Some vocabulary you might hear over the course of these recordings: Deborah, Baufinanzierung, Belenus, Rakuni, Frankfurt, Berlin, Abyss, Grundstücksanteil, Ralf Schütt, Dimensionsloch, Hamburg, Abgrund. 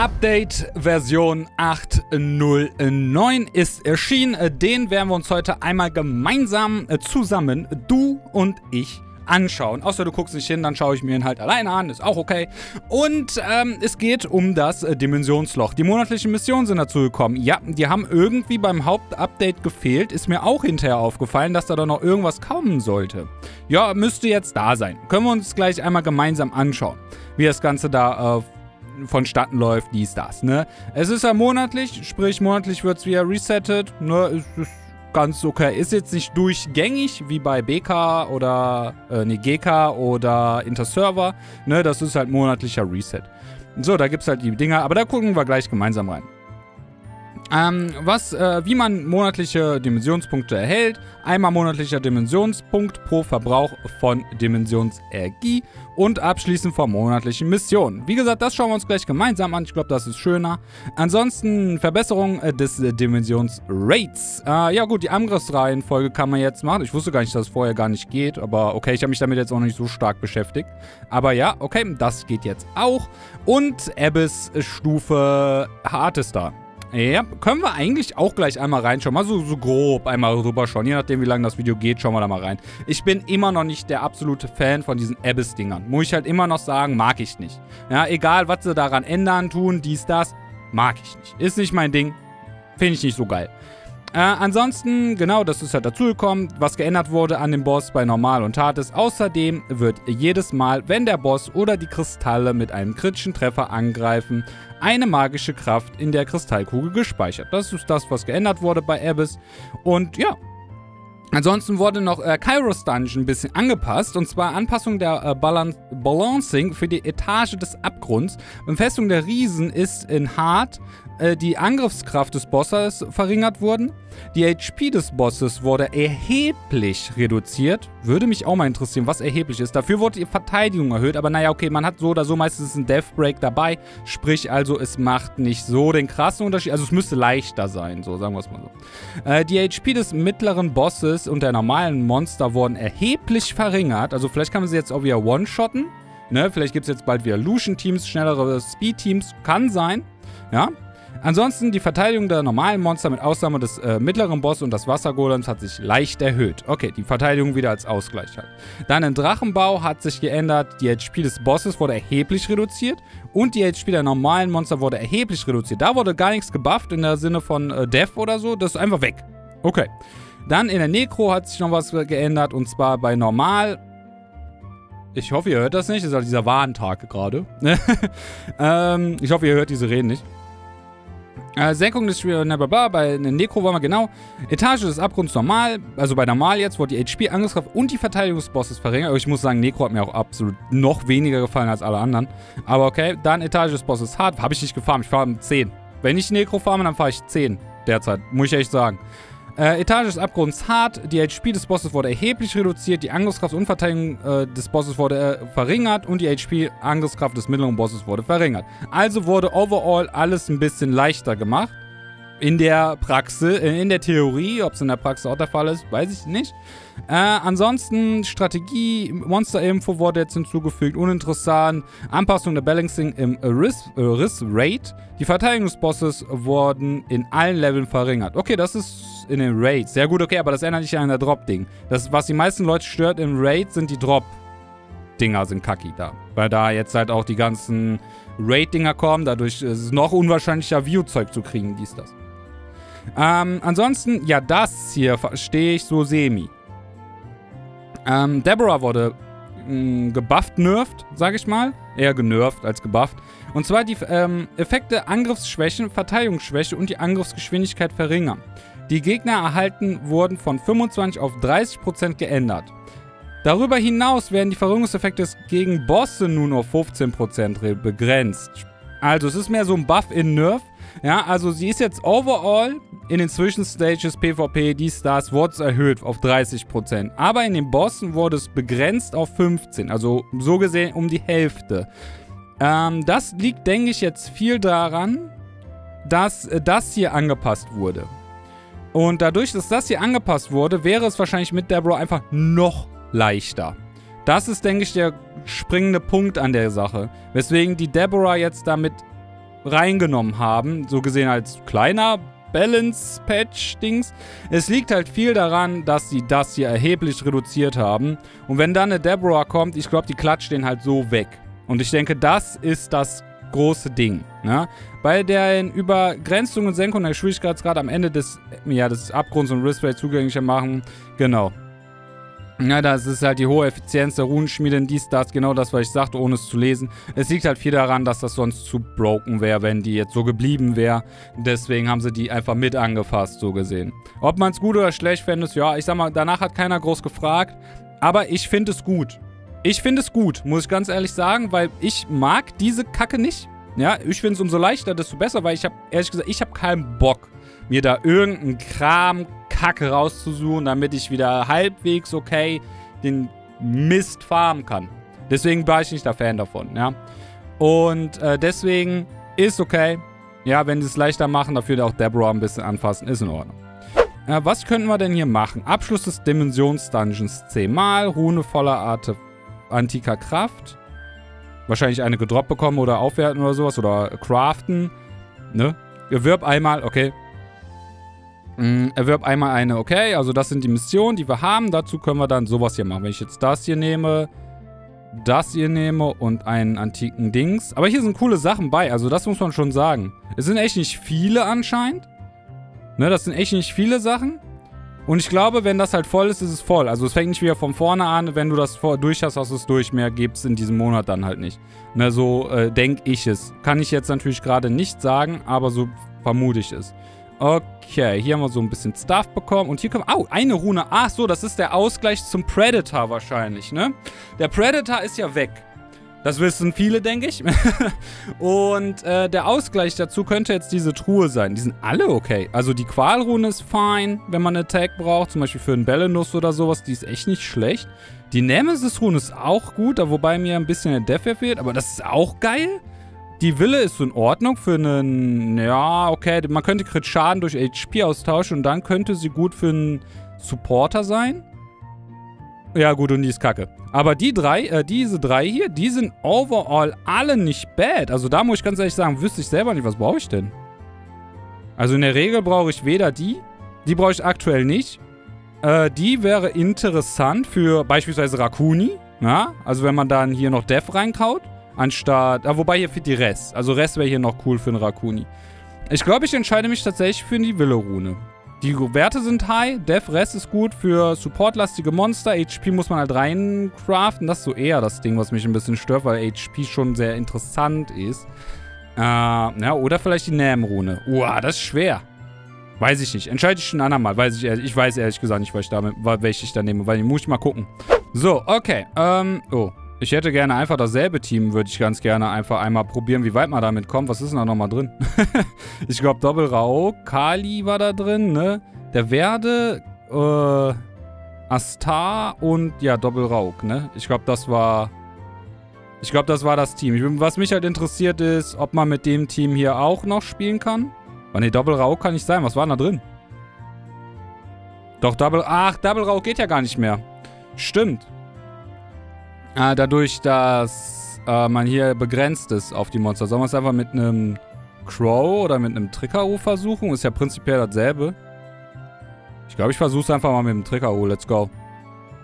Update Version 8.09 ist erschienen. Den werden wir uns heute einmal gemeinsam zusammen, du und ich, anschauen. Außer du guckst nicht hin, dann schaue ich mir ihn halt alleine an, ist auch okay. Und es geht um das Dimensionsloch. Die monatlichen Missionen sind dazu gekommen. Ja, die haben irgendwie beim Hauptupdate gefehlt. Ist mir auch hinterher aufgefallen, dass da doch noch irgendwas kommen sollte. Ja, müsste jetzt da sein. Können wir uns gleich einmal gemeinsam anschauen, wie das Ganze da vonstatten läuft, dies, das, ne? Es ist ja monatlich, sprich monatlich wird es wieder resettet, ne? Ist ganz okay. Ist jetzt nicht durchgängig wie bei BK oder GK oder Interserver, ne? Das ist halt monatlicher Reset. So, da gibt es halt die Dinger, aber da gucken wir gleich gemeinsam rein. Wie man monatliche Dimensionspunkte erhält. Einmal monatlicher Dimensionspunkt pro Verbrauch von Dimensionsenergie und abschließend von monatlichen Missionen. Wie gesagt, das schauen wir uns gleich gemeinsam an. Ich glaube, das ist schöner. Ansonsten Verbesserung des Dimensionsrates. Ja gut, die Angriffsreihenfolge kann man jetzt machen. Ich wusste gar nicht, dass es vorher gar nicht geht, aber okay, ich habe mich damit jetzt auch nicht so stark beschäftigt. Aber ja, okay, das geht jetzt auch. Und Abyss Stufe Hardestar. Ja, können wir eigentlich auch gleich einmal reinschauen. Mal so grob einmal rüber schauen. Je nachdem, wie lange das Video geht, schauen wir da mal rein. Ich bin immer noch nicht der absolute Fan von diesen Abyss-Dingern. Muss ich halt immer noch sagen, mag ich nicht. Ja, egal, was sie daran ändern, tun, dies, das, mag ich nicht. Ist nicht mein Ding. Finde ich nicht so geil. Ansonsten, genau, das ist halt dazugekommen, was geändert wurde an dem Boss bei Normal und Hard ist. Außerdem wird jedes Mal, wenn der Boss oder die Kristalle mit einem kritischen Treffer angreifen, eine magische Kraft in der Kristallkugel gespeichert. Das ist das, was geändert wurde bei Abyss. Und ja, ansonsten wurde noch Kairos Dungeon ein bisschen angepasst. Und zwar Anpassung der Balancing für die Etage des Abgrunds. Und Festung der Riesen ist in Hard die Angriffskraft des Bosses verringert worden. Die HP des Bosses wurde erheblich reduziert. Würde mich auch mal interessieren, was erheblich ist. Dafür wurde die Verteidigung erhöht, aber naja, okay, man hat so oder so meistens einen Death Break dabei. Sprich also, es macht nicht so den krassen Unterschied. Also es müsste leichter sein, so sagen wir es mal so. Die HP des mittleren Bosses und der normalen Monster wurden erheblich verringert. Also vielleicht kann man sie jetzt auch wieder one-shotten. Ne? Vielleicht gibt es jetzt bald wieder Lucian-Teams, schnellere Speed-Teams. Kann sein, ja. Ansonsten, die Verteidigung der normalen Monster mit Ausnahme des mittleren Boss und des Wassergolems hat sich leicht erhöht. Okay, die Verteidigung wieder als Ausgleich halt. Dann im Drachenbau hat sich geändert, die HP des Bosses wurde erheblich reduziert und die HP der normalen Monster wurde erheblich reduziert. Da wurde gar nichts gebufft in der Sinne von Death oder so, das ist einfach weg. Okay, dann in der Necro hat sich noch was geändert und zwar bei Normal. Ich hoffe, ihr hört das nicht, das ist halt dieser Warntag gerade. Ich hoffe, ihr hört diese Reden nicht. Senkung des Blablabla, bei Necro waren wir genau. Etage des Abgrunds normal, also bei normal jetzt wurde die HP, Angriffskraft und die Verteidigung des Bosses verringert. Aber ich muss sagen, Necro hat mir auch absolut noch weniger gefallen als alle anderen. Aber okay, dann Etage des Bosses hart, habe ich nicht gefarmt, ich fahre 10. Wenn ich Necro farme, dann fahre ich 10 derzeit, muss ich echt sagen. Etage des Abgrunds hart, die HP des Bosses wurde erheblich reduziert, die Angriffskraft und Verteidigung des Bosses wurde verringert und die HP Angriffskraft des mittleren Bosses wurde verringert. Also wurde overall alles ein bisschen leichter gemacht. In der Theorie, ob es in der Praxis auch der Fall ist, weiß ich nicht. Ansonsten Strategie, Monster-Info wurde jetzt hinzugefügt, uninteressant. Anpassung der Balancing im Riss-Rate. Die Verteidigungsbosses wurden in allen Leveln verringert. Okay, das ist in den Raids. Ja gut, okay, aber das ändert nicht an der Drop-Ding. Das, was die meisten Leute stört im Raid, sind die Drop-Dinger sind kacki da. Weil da jetzt halt auch die ganzen Raid-Dinger kommen. Dadurch ist es noch unwahrscheinlicher, View-Zeug zu kriegen, dies, das. Ansonsten, ja, das hier verstehe ich so semi. Deborah wurde gebufft, nerft, sage ich mal. Eher genervt als gebufft. Und zwar die Effekte Angriffsschwäche, Verteidigungsschwäche und die Angriffsgeschwindigkeit verringern. Die Gegner erhalten wurden von 25 auf 30% geändert. Darüber hinaus werden die Verringerungseffekte gegen Bosse nun auf 15% begrenzt. Also es ist mehr so ein Buff in Nerf. Ja, also sie ist jetzt overall in den Zwischenstages, PvP, die Stars, wurde es erhöht auf 30%. Aber in den Bossen wurde es begrenzt auf 15%. Also so gesehen um die Hälfte. Das liegt, denke ich, jetzt viel daran, dass das hier angepasst wurde. Und dadurch, dass das hier angepasst wurde, wäre es wahrscheinlich mit Deborah einfach noch leichter. Das ist, denke ich, der springende Punkt an der Sache. Weswegen die Deborah jetzt damit reingenommen haben. So gesehen als kleiner Balance-Patch-Dings. Es liegt halt viel daran, dass sie das hier erheblich reduziert haben. Und wenn dann eine Deborah kommt, ich glaube, die klatscht den halt so weg. Und ich denke, das ist das große Ding. Ne? Bei der Übergrenzung und Senkung der Geschwindigkeitsgrad am Ende des, ja, des Abgrunds und Riftway zugänglicher machen. Genau. Ja, das ist halt die hohe Effizienz der Runenschmiede in dies, das, genau das, was ich sagte, ohne es zu lesen. Es liegt halt viel daran, dass das sonst zu broken wäre, wenn die jetzt so geblieben wäre. Deswegen haben sie die einfach mit angefasst, so gesehen. Ob man es gut oder schlecht fände, ja, ich sag mal, danach hat keiner groß gefragt. Aber ich finde es gut. Ich finde es gut, muss ich ganz ehrlich sagen, weil ich mag diese Kacke nicht. Ja, ich finde es umso leichter, desto besser, weil ich habe, ehrlich gesagt, ich habe keinen Bock, mir da irgendeinen Kram Kacke rauszusuchen, damit ich wieder halbwegs okay den Mist farmen kann. Deswegen war ich nicht der Fan davon, ja. Und deswegen ist okay, ja, wenn sie es leichter machen, dafür auch Deborah ein bisschen anfassen, ist in Ordnung. Was könnten wir denn hier machen? Abschluss des Dimensionsdungeons 10-mal, Rune voller antiker Kraft. Wahrscheinlich eine gedroppt bekommen oder aufwerten oder sowas oder craften, ne? Erwerb einmal, okay. Erwerb einmal eine, okay. Also das sind die Missionen, die wir haben. Dazu können wir dann sowas hier machen. Wenn ich jetzt das hier nehme und einen antiken Dings. Aber hier sind coole Sachen bei. Also das muss man schon sagen. Es sind echt nicht viele anscheinend. Ne, das sind echt nicht viele Sachen. Und ich glaube, wenn das halt voll ist, ist es voll. Also es fängt nicht wieder von vorne an. Wenn du das durch hast, hast du es durch. Mehr gibt es in diesem Monat dann halt nicht. Ne, so denke ich es. Kann ich jetzt natürlich gerade nicht sagen, aber so vermute ich es. Okay, hier haben wir so ein bisschen Stuff bekommen. Und hier kommt... Au, eine Rune. Ach so, das ist der Ausgleich zum Predator wahrscheinlich, ne? Der Predator ist ja weg. Das wissen viele, denke ich. Und der Ausgleich dazu könnte jetzt diese Truhe sein. Die sind alle okay. Also die Qualrune ist fein, wenn man eine Attack braucht. Zum Beispiel für einen Belenus oder sowas. Die ist echt nicht schlecht. Die Nemesis-Rune ist auch gut, wobei mir ein bisschen der Death fehlt. Aber das ist auch geil. Die Wille ist in Ordnung für einen... Ja, okay, man könnte Crit-Schaden durch HP austauschen und dann könnte sie gut für einen Supporter sein. Ja gut, und die ist kacke. Aber die drei, diese drei hier, die sind overall alle nicht bad. Also da muss ich ganz ehrlich sagen, wüsste ich selber nicht, was brauche ich denn? Also in der Regel brauche ich weder die, die brauche ich aktuell nicht. Die wäre interessant für beispielsweise Rakuni. Ja? Also wenn man dann hier noch Death reinkaut. Anstatt... wobei hier fehlt die Rest. Also Rest wäre hier noch cool für einen Rakuni. Ich glaube, ich entscheide mich tatsächlich für die Wille-Rune. Die Werte sind high. Death Rest ist gut für supportlastige Monster. HP muss man halt rein craften. Das ist so eher das Ding, was mich ein bisschen stört, weil HP schon sehr interessant ist. Ja, oder vielleicht die Nam-Rune. Uah, das ist schwer. Weiß ich nicht. Entscheide ich ein andermal. Ich weiß ehrlich gesagt nicht, welche ich da nehme. Weil die muss ich mal gucken. So, okay. Oh. Ich hätte gerne einfach dasselbe Team, würde ich ganz gerne einfach einmal probieren, wie weit man damit kommt. Was ist denn da nochmal drin? Ich glaube, Doppelrao, Kali war da drin, ne? Der Werde, Astar und, ja, Doppelrauk, ne? Ich glaube, das war das Team. Was mich halt interessiert ist, ob man mit dem Team hier auch noch spielen kann. Aber ne, Doppelrauk kann nicht sein. Was war denn da drin? Doch, Doppelrauk geht ja gar nicht mehr. Stimmt. Dadurch, dass man hier begrenzt ist auf die Monster. Sollen wir es einfach mit einem Crow oder mit einem Trickerow versuchen? Ist ja prinzipiell dasselbe. Ich glaube, ich versuche es einfach mal mit dem Trickerow. Let's go.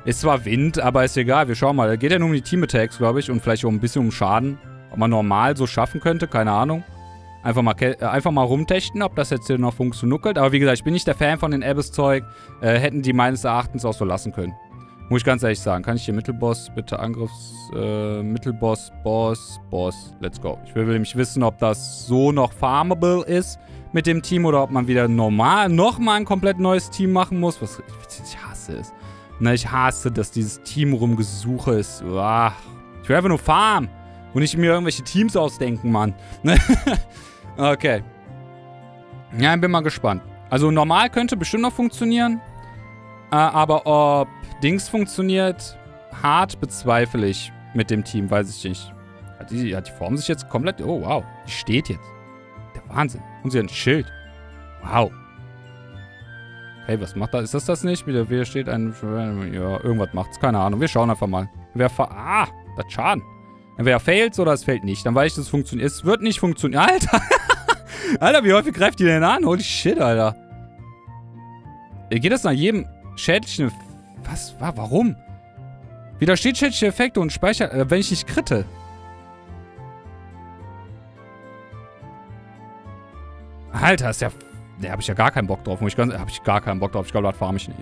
Ist zwar Wind, aber ist egal. Wir schauen mal. Da geht ja nur um die Team-Attacks, glaube ich. Und vielleicht auch ein bisschen um Schaden. Ob man normal so schaffen könnte, keine Ahnung. Einfach mal rumtesten, ob das jetzt hier noch funktioniert. Aber wie gesagt, ich bin nicht der Fan von den Abyss-Zeug. Hätten die meines Erachtens auch so lassen können. Muss ich ganz ehrlich sagen. Kann ich hier Mittelboss, bitte Angriffs... Mittelboss, Boss, Boss. Let's go. Ich will nämlich wissen, ob das so noch farmable ist mit dem Team oder ob man wieder normal nochmal ein komplett neues Team machen muss. Was, ich hasse es. Na, ich hasse, dass dieses Team rumgesuche ist. Uah. Ich will einfach nur farmen und nicht mir irgendwelche Teams ausdenken, Mann. Okay. Ja, ich bin mal gespannt. Also normal könnte bestimmt noch funktionieren. Aber ob Dings funktioniert, hart bezweifle ich mit dem Team, weiß ich nicht. Hat die Form sich jetzt komplett... Oh, wow. Die steht jetzt. Der Wahnsinn. Und sie hat ein Schild. Wow. Hey, was macht das? Ist das nicht? Wieder steht ein... Ja, irgendwas macht's. Keine Ahnung. Wir schauen einfach mal. Ah, das Schaden. Entweder failt's oder es fällt nicht. Dann weiß ich, dass es funktioniert. Es wird nicht funktionieren. Alter! Alter, wie häufig greift die denn an? Holy shit, Alter. Geht das nach jedem schädlichen... Was? Warum? Widersteht schädliche Effekte und speichert... wenn ich nicht kritte. Alter, ist ja... Ne, hab ich ja gar keinen Bock drauf. Hab ich gar keinen Bock drauf. Ich glaube, das farm ich nicht.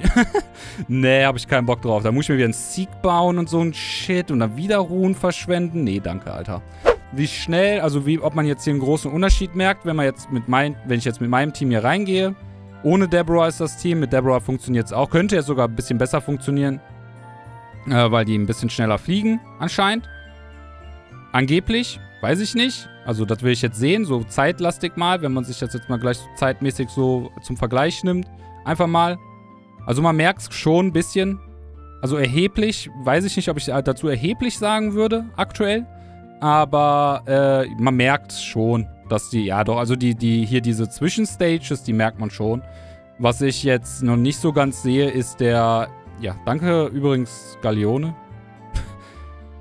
Ne, hab ich keinen Bock drauf. Da muss ich mir wieder einen Sieg bauen und so ein Shit. Und dann wieder Ruhen verschwenden. Nee, danke, Alter. Wie schnell, also wie, ob man jetzt hier einen großen Unterschied merkt, wenn man jetzt mit meinem Team hier reingehe. Ohne Deborah ist das Team. Mit Deborah funktioniert es auch. Könnte ja sogar ein bisschen besser funktionieren. Weil die ein bisschen schneller fliegen, anscheinend. Angeblich. Weiß ich nicht. Also das will ich jetzt sehen, so zeitlastig mal, wenn man sich das jetzt mal gleich zeitmäßig so zum Vergleich nimmt. Einfach mal. Also man merkt es schon ein bisschen. Also erheblich, weiß ich nicht, ob ich dazu erheblich sagen würde, aktuell. Aber man merkt es schon, dass die, ja doch, also die hier diese Zwischenstages, die merkt man schon. Was ich jetzt noch nicht so ganz sehe, ist der, ja, danke übrigens, Galeone.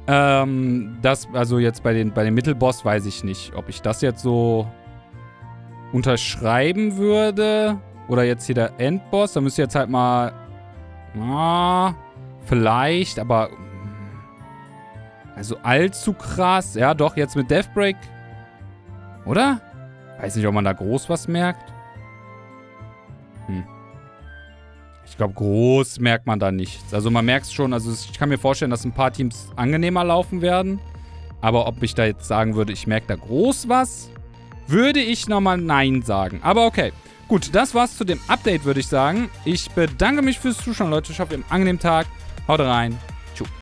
Das, also jetzt bei den Mittelboss weiß ich nicht, ob ich das jetzt so unterschreiben würde. Oder jetzt hier der Endboss. Da müsst ihr jetzt halt mal... Ah, vielleicht, aber... Also allzu krass. Ja, doch, jetzt mit Deathbreak. Oder? Weiß nicht, ob man da groß was merkt. Hm. Ich glaube, groß merkt man da nichts. Also man merkt es schon, also ich kann mir vorstellen, dass ein paar Teams angenehmer laufen werden. Aber ob ich da jetzt sagen würde, ich merke da groß was, würde ich nochmal Nein sagen. Aber okay. Gut, das war's zu dem Update, würde ich sagen. Ich bedanke mich fürs Zuschauen, Leute. Ich hoffe, ihr habt einen angenehmen Tag. Haut rein.